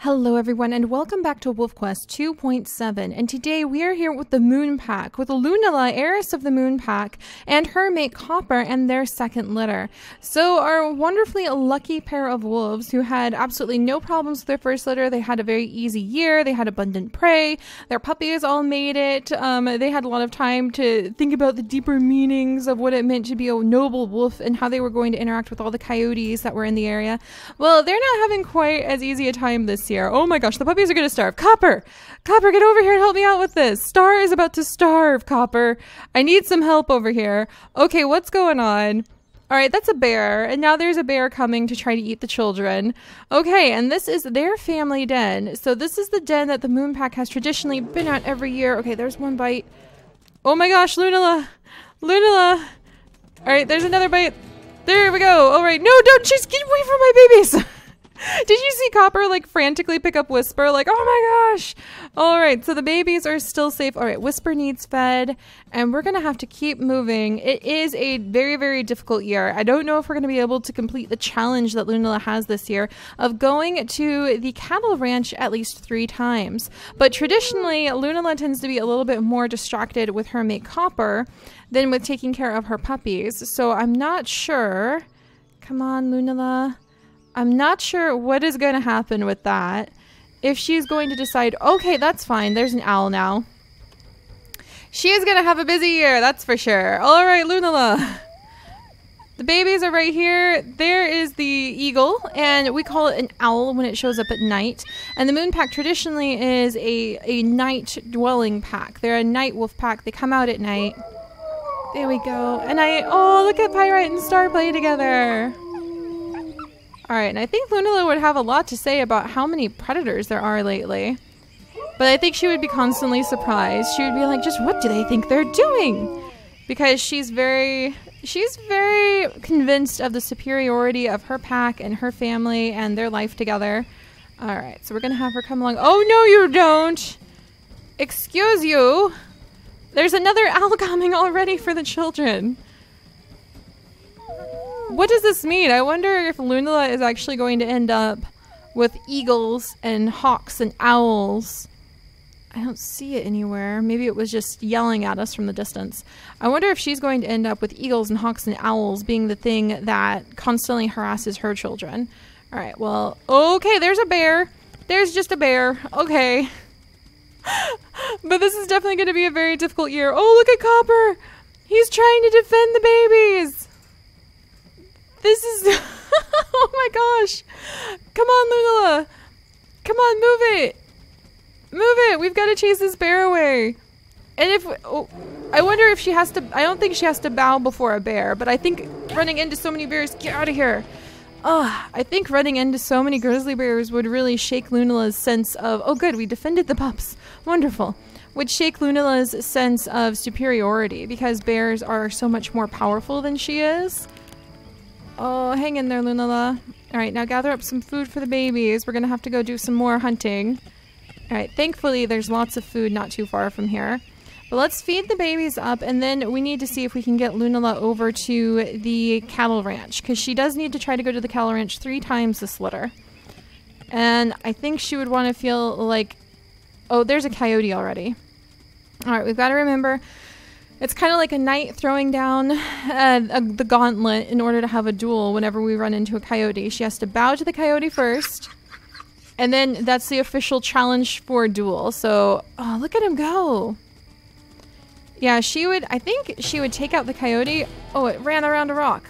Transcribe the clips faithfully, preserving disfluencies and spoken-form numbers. Hello everyone and welcome back to Wolf Quest two point seven, and today we are here with the Moon Pack, with Lunala, heiress of the Moon Pack, and her mate Copper and their second litter. So our wonderfully lucky pair of wolves who had absolutely no problems with their first litter. They had a very easy year, they had abundant prey, their puppies all made it, um, they had a lot of time to think about the deeper meanings of what it meant to be a noble wolf and how they were going to interact with all the coyotes that were in the area. Well, they're not having quite as easy a time this here. Oh my gosh, the puppies are gonna starve. Copper! Copper, get over here and help me out with this. Star is about to starve, Copper. I need some help over here. Okay, what's going on? Alright, that's a bear, and now there's a bear coming to try to eat the children. Okay, and this is their family den. So this is the den that the Moon Pack has traditionally been at every year. Okay, there's one bite. Oh my gosh, Lunala! Lunala! Alright, there's another bite. There we go! Alright, no, don't just get away from my babies! Did you see Copper like frantically pick up Whisper like, oh my gosh? All right, so the babies are still safe. All right, Whisper needs fed and we're gonna have to keep moving. It is a very, very difficult year. I don't know if we're gonna be able to complete the challenge that Lunala has this year of going to the cattle ranch at least three times. But traditionally, Lunala tends to be a little bit more distracted with her mate Copper than with taking care of her puppies. So I'm not sure. Come on, Lunala. I'm not sure what is going to happen with that. If she's going to decide, okay, that's fine. There's an owl now. She is going to have a busy year. That's for sure. All right, Lunala. The babies are right here. There is the eagle, and we call it an owl when it shows up at night. And the Moon Pack traditionally is a, a night dwelling pack. They're a night wolf pack. They come out at night. There we go. And I, oh, look at Pyrite and Star play together. Alright, and I think Lunala would have a lot to say about how many predators there are lately. But I think she would be constantly surprised. She would be like, just what do they think they're doing? Because she's very, she's very convinced of the superiority of her pack and her family and their life together. Alright, so we're going to have her come along. Oh, no, you don't! Excuse you! There's another owl coming already for the children. What does this mean? I wonder if Lunala is actually going to end up with eagles and hawks and owls. I don't see it anywhere. Maybe it was just yelling at us from the distance. I wonder if she's going to end up with eagles and hawks and owls being the thing that constantly harasses her children. All right, well, okay, there's a bear. There's just a bear. Okay. But this is definitely going to be a very difficult year. Oh, look at Copper. He's trying to defend the babies. This is... oh my gosh! Come on, Lunala! Come on, move it! Move it! We've got to chase this bear away! And if... Oh, I wonder if she has to... I don't think she has to bow before a bear, but I think running into so many bears... Get out of here! Ugh, I think running into so many grizzly bears would really shake Lunala's sense of... Oh good, we defended the pups! Wonderful! Would shake Lunala's sense of superiority, because bears are so much more powerful than she is. Oh, hang in there, Lunala. All right, now gather up some food for the babies. We're going to have to go do some more hunting. All right, thankfully, there's lots of food not too far from here. But let's feed the babies up, and then we need to see if we can get Lunala over to the cattle ranch, because she does need to try to go to the cattle ranch three times this litter. And I think she would want to feel like... Oh, there's a coyote already. All right, we've got to remember... It's kind of like a knight throwing down uh, a, the gauntlet in order to have a duel whenever we run into a coyote. She has to bow to the coyote first, and then that's the official challenge for a duel. So, oh, look at him go. Yeah, she would, I think she would take out the coyote. Oh, it ran around a rock.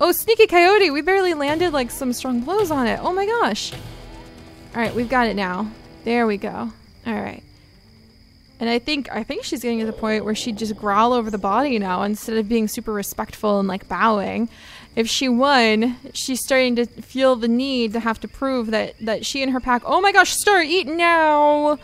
Oh, sneaky coyote. We barely landed like some strong blows on it. Oh my gosh. All right, we've got it now. There we go. All right. And I think I think she's getting to the point where she'd just growl over the body now instead of being super respectful and like bowing. If she won, she's starting to feel the need to have to prove that that she and her pack. Oh my gosh, Star, eat now!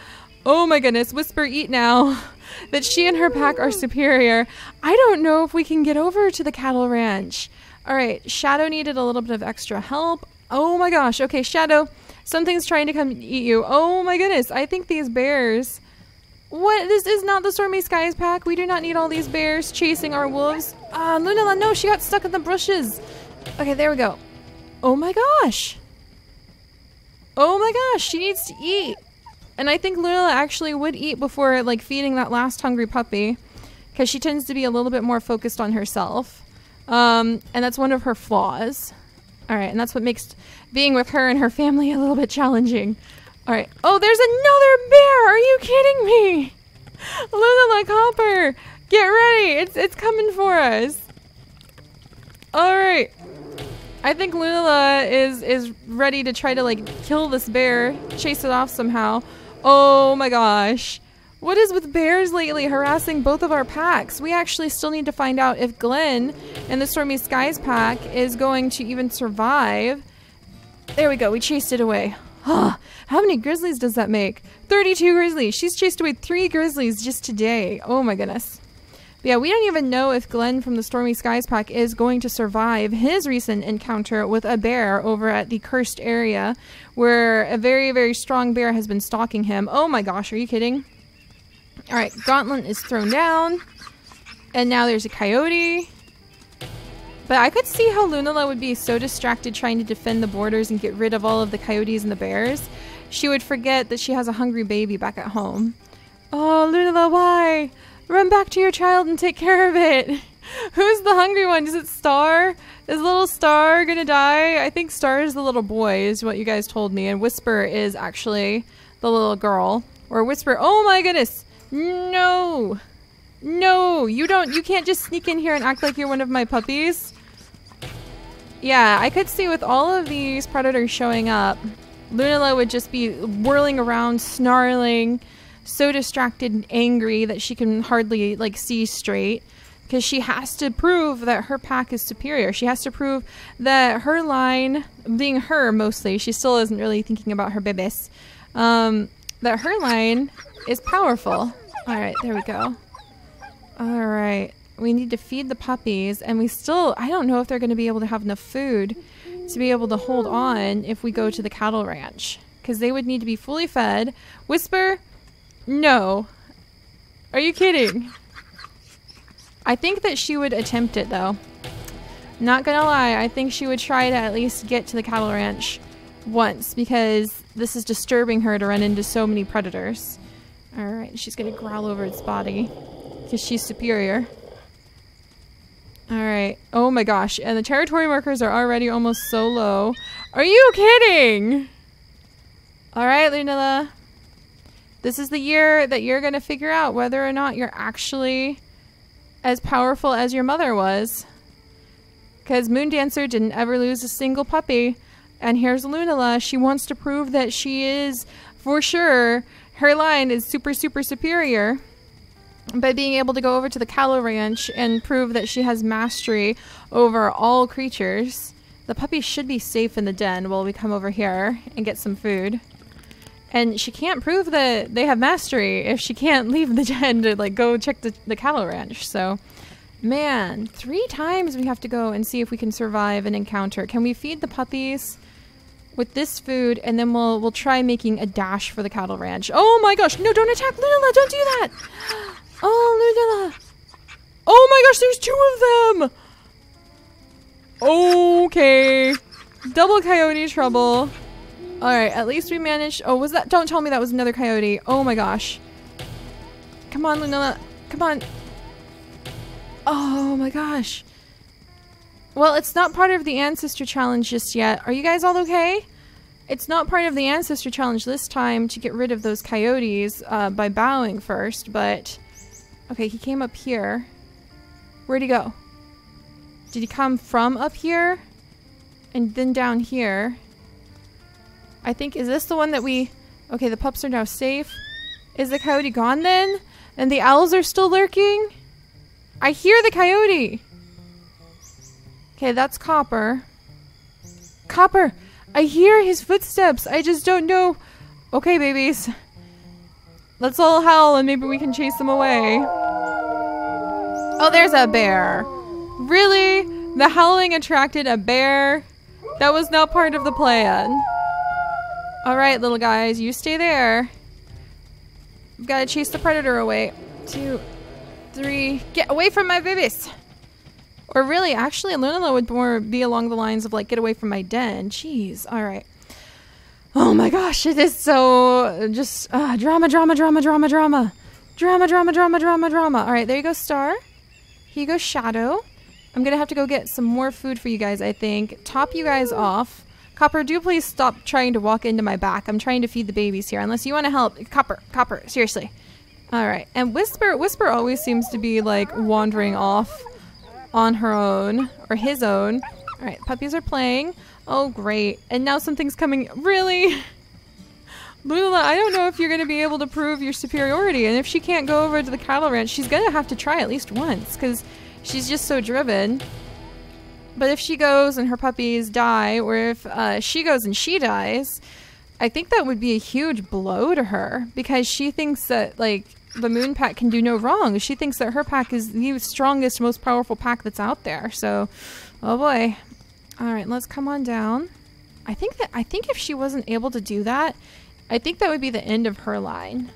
Oh my goodness, Whisper, eat now! That she and her pack are superior. I don't know if we can get over to the cattle ranch. All right, Shadow needed a little bit of extra help. Oh my gosh. Okay, Shadow, something's trying to come eat you. Oh my goodness, I think these bears. What? This is not the Stormy Skies pack. We do not need all these bears chasing our wolves. Ah, uh, Lunala, no, she got stuck in the bushes. Okay, there we go. Oh my gosh. Oh my gosh, she needs to eat. And I think Lunala actually would eat before like feeding that last hungry puppy, because she tends to be a little bit more focused on herself. Um, and that's one of her flaws. All right, and that's what makes being with her and her family a little bit challenging. All right. Oh, there's another bear. Are you kidding me? Lunala, Copper, get ready. It's it's coming for us. All right. I think Lunala is is ready to try to like kill this bear, chase it off somehow. Oh my gosh. What is with bears lately harassing both of our packs? We actually still need to find out if Glenn and the Stormy Skies pack is going to even survive. There we go. We chased it away. Huh. How many grizzlies does that make? thirty-two grizzlies. She's chased away three grizzlies just today. Oh my goodness. But yeah, we don't even know if Glenn from the Stormy Skies pack is going to survive his recent encounter with a bear over at the cursed area where a very, very strong bear has been stalking him. Oh my gosh. Are you kidding? All right, gauntlet is thrown down, and now there's a coyote. But I could see how Lunala would be so distracted trying to defend the borders and get rid of all of the coyotes and the bears. She would forget that she has a hungry baby back at home. Oh, Lunala, why? Run back to your child and take care of it. Who's the hungry one? Is it Star? Is little Star gonna die? I think Star is the little boy, is what you guys told me, and Whisper is actually the little girl. Or Whisper, oh my goodness! No, no, you don't, you can't just sneak in here and act like you're one of my puppies. Yeah, I could see with all of these predators showing up, Lunala would just be whirling around, snarling, so distracted and angry that she can hardly like see straight, because she has to prove that her pack is superior. She has to prove that her line, being her mostly, she still isn't really thinking about her babies, um, that her line is powerful. All right, there we go. All right, we need to feed the puppies, and we still, I don't know if they're going to be able to have enough food to be able to hold on if we go to the cattle ranch, because they would need to be fully fed. Whisper, no. Are you kidding? I think that she would attempt it, though. Not going to lie, I think she would try to at least get to the cattle ranch once, because this is disturbing her to run into so many predators. All right, she's gonna growl over its body because she's superior. All right, oh my gosh, and the territory markers are already almost so low. Are you kidding? All right, Lunala, this is the year that you're gonna figure out whether or not you're actually as powerful as your mother was, because Moondancer didn't ever lose a single puppy, and here's Lunala. She wants to prove that she is for sure. Her line is super, super superior by being able to go over to the cattle ranch and prove that she has mastery over all creatures. The puppy should be safe in the den while we come over here and get some food. And she can't prove that they have mastery if she can't leave the den to like go check the, the cattle ranch. So, man, three times we have to go and see if we can survive an encounter. Can we feed the puppies with this food, and then we'll we'll try making a dash for the cattle ranch? Oh my gosh! No, don't attack Lunala! Don't do that! Oh, Lunala! Oh my gosh, there's two of them! Okay, double coyote trouble. All right, at least we managed. Oh, was that? Don't tell me that was another coyote! Oh my gosh! Come on, Lunala! Come on! Oh my gosh! Well, it's not part of the ancestor challenge just yet. Are you guys all okay? It's not part of the ancestor challenge this time to get rid of those coyotes uh, by bowing first, but... Okay, he came up here. Where'd he go? Did he come from up here? And then down here? I think, is this the one that we... Okay, the pups are now safe. Is the coyote gone then? And the owls are still lurking? I hear the coyote! Okay, that's Copper. Copper! I hear his footsteps! I just don't know... Okay, babies. Let's all howl and maybe we can chase them away. Oh, there's a bear! Really? The howling attracted a bear? That was not part of the plan. Alright, little guys, you stay there. We've gotta chase the predator away. Two, three... Get away from my babies! Or really, actually, Lunala would more be along the lines of, like, get away from my den. Jeez. All right. Oh my gosh, it is so just uh, drama, drama, drama, drama, drama. Drama, drama, drama, drama, drama. All right, there you go, Star. Here you go, Shadow. I'm going to have to go get some more food for you guys, I think. Top you guys off. Copper, do please stop trying to walk into my back. I'm trying to feed the babies here, unless you want to help. Copper, Copper, seriously. All right, and Whisper, Whisper always seems to be like wandering off on her own, or his own. All right, puppies are playing. Oh, great. And now something's coming. Really? Lula, I don't know if you're going to be able to prove your superiority. And if she can't go over to the cattle ranch, she's going to have to try at least once, because she's just so driven. But if she goes and her puppies die, or if uh, she goes and she dies, I think that would be a huge blow to her, because she thinks that, like, the Moon Pack can do no wrong. She thinks that her pack is the strongest, most powerful pack that's out there. So, oh boy. All right, let's come on down. I think that I think if she wasn't able to do that, I think that would be the end of her line.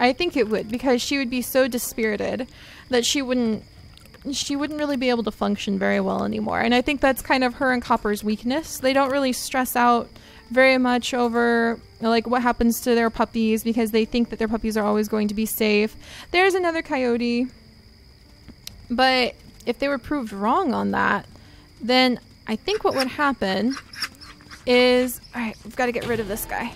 I think it would, because she would be so dispirited that she wouldn't she wouldn't really be able to function very well anymore. And I think that's kind of her and Copper's weakness. They don't really stress out very much over like what happens to their puppies, because they think that their puppies are always going to be safe. There's another coyote. But if they were proved wrong on that, then I think what would happen is, all right, we've got to get rid of this guy.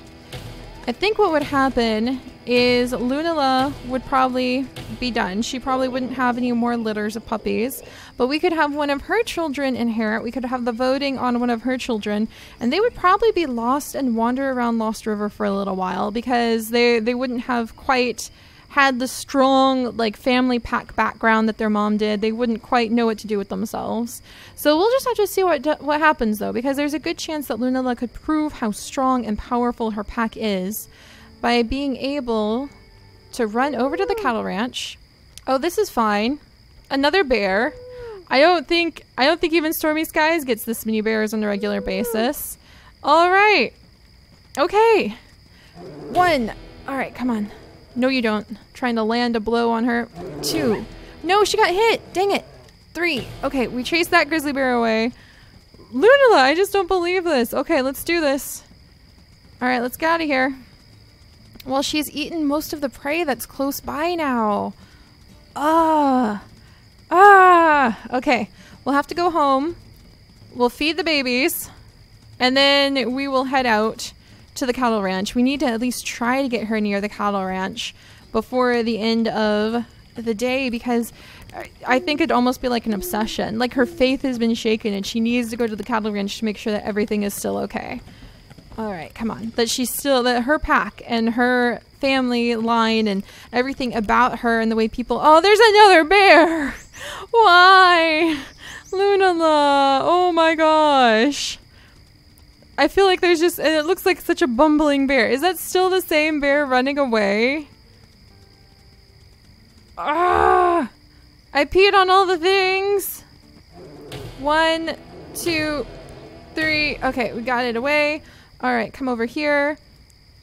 I think what would happen is Lunala would probably be done. She probably wouldn't have any more litters of puppies, but we could have one of her children inherit. We could have the voting on one of her children, and they would probably be lost and wander around Lost River for a little while, because they, they wouldn't have quite had the strong like family pack background that their mom did. They wouldn't quite know what to do with themselves. So we'll just have to see what what happens, though, because there's a good chance that Lunala could prove how strong and powerful her pack is by being able to run over to the cattle ranch. Oh, this is fine. Another bear. I don't think I don't think even Stormy Skies gets this many bears on a regular basis. All right. Okay. One. All right, come on. No, you don't. Trying to land a blow on her. Two. No, she got hit. Dang it. Three. Okay, we chased that grizzly bear away. Lunala, I just don't believe this. Okay, let's do this. All right, let's get out of here. Well, she's eaten most of the prey that's close by now. Ah. Ah. Okay, we'll have to go home. We'll feed the babies. And then we will head out to the cattle ranch. We need to at least try to get her near the cattle ranch before the end of the day, because I think it'd almost be like an obsession. Like, her faith has been shaken and she needs to go to the cattle ranch to make sure that everything is still okay. All right, come on. That she's still, that her pack and her family line and everything about her and the way people, oh, there's another bear. Why? Lunala. Oh my gosh. I feel like there's just, and it looks like such a bumbling bear. Is that still the same bear running away? Ah! I peed on all the things. One, two, three. Okay, we got it away. All right, come over here.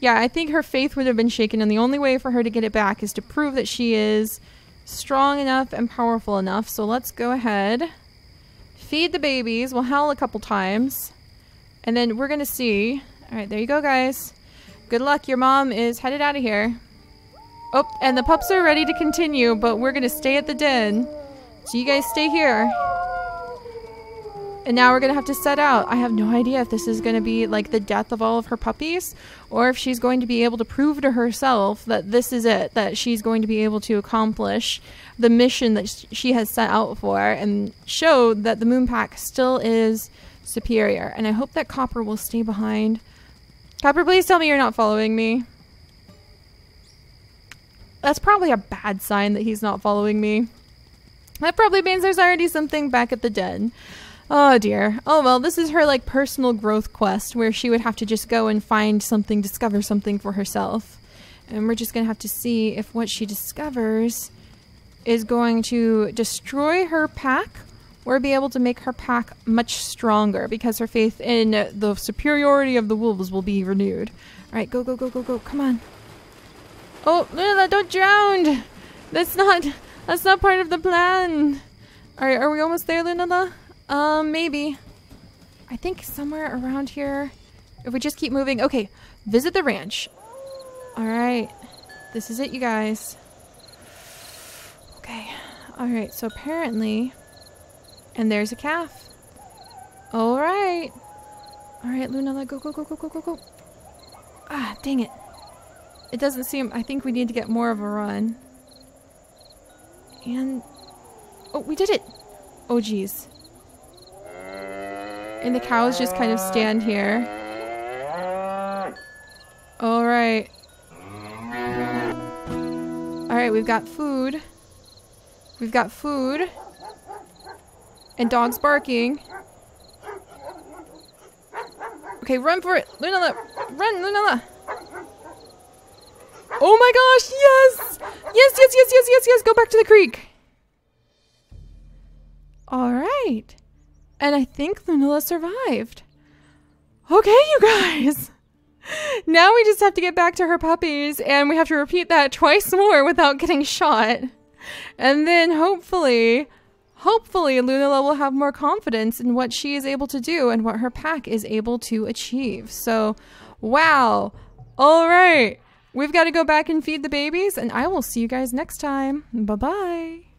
Yeah, I think her faith would have been shaken, and the only way for her to get it back is to prove that she is strong enough and powerful enough. So let's go ahead. Feed the babies. We'll howl a couple times. And then we're gonna see. All right, there you go, guys. Good luck, your mom is headed out of here. Oh, and the pups are ready to continue, but we're gonna stay at the den. So you guys stay here. And now we're gonna have to set out. I have no idea if this is gonna be like the death of all of her puppies, or if she's going to be able to prove to herself that this is it, that she's going to be able to accomplish the mission that she has set out for and show that the Moon Pack still is superior. And I hope that Copper will stay behind. Copper, please tell me you're not following me. That's probably a bad sign that he's not following me. That probably means there's already something back at the den. Oh dear. Oh well, this is her like personal growth quest where she would have to just go and find something, discover something for herself. And we're just gonna have to see if what she discovers is going to destroy her pack, or be able to make her pack much stronger, because her faith in the superiority of the wolves will be renewed. All right, go, go, go, go, go, come on. Oh, Lunala, don't drown! That's not, that's not part of the plan. All right, are we almost there, Lunala? Um, maybe. I think somewhere around here If we just keep moving. Okay, visit the ranch. All right. This is it, you guys. Okay. All right, so apparently... And there's a calf. All right. All right, Lunala, go, go, go, go, go, go, go. Ah, dang it. It doesn't seem... I think we need to get more of a run. And... Oh, we did it! Oh, geez. And the cows just kind of stand here. All right. All right, we've got food. We've got food. And dogs barking. Okay, run for it. Lunala. Run, Lunala. Oh my gosh, yes! Yes, yes, yes, yes, yes, yes. Go back to the creek. All right. And I think Lunala survived. Okay, you guys. Now we just have to get back to her puppies, and we have to repeat that twice more without getting shot. And then hopefully... Hopefully, Lunala will have more confidence in what she is able to do and what her pack is able to achieve. So, wow. All right. We've got to go back and feed the babies, and I will see you guys next time. Bye-bye.